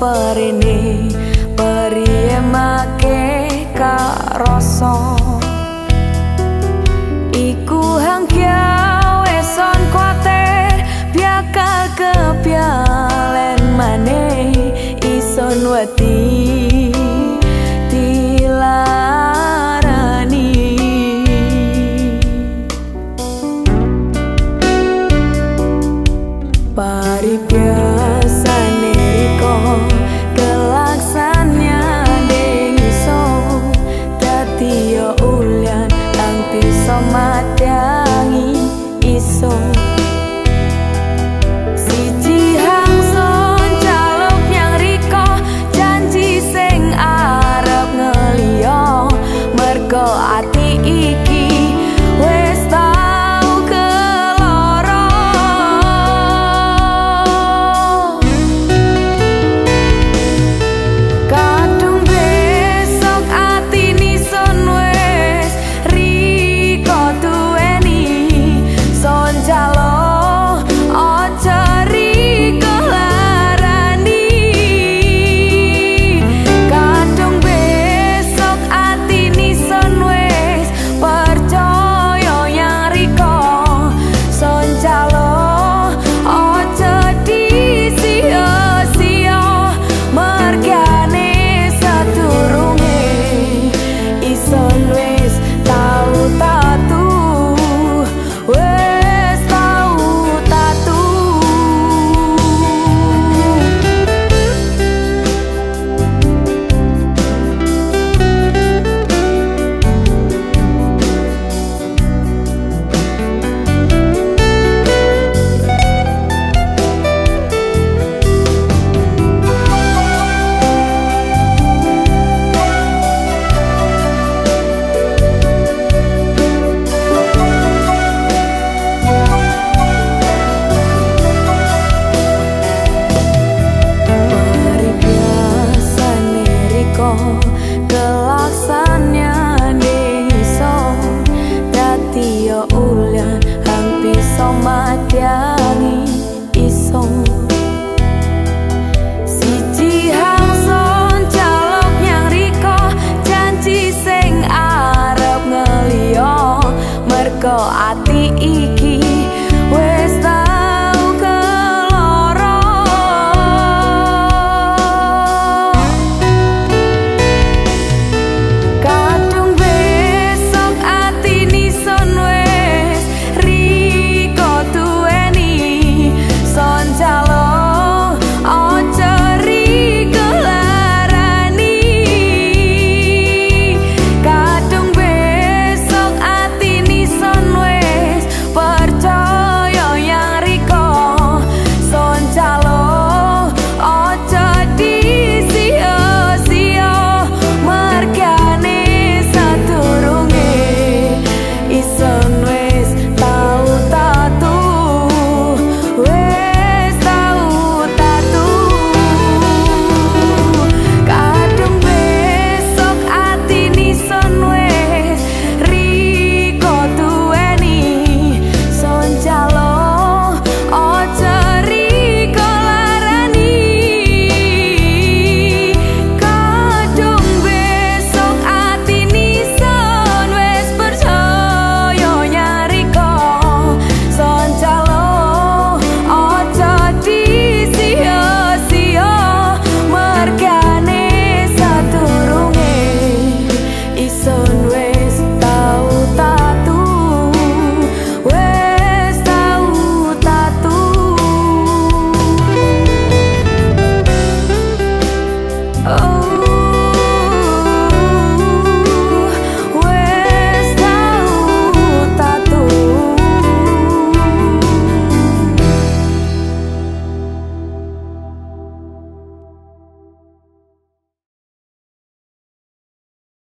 perene priye make karasa iku hang gawe son kuatir bakal kepialen maneh ison wati Pari biasane kok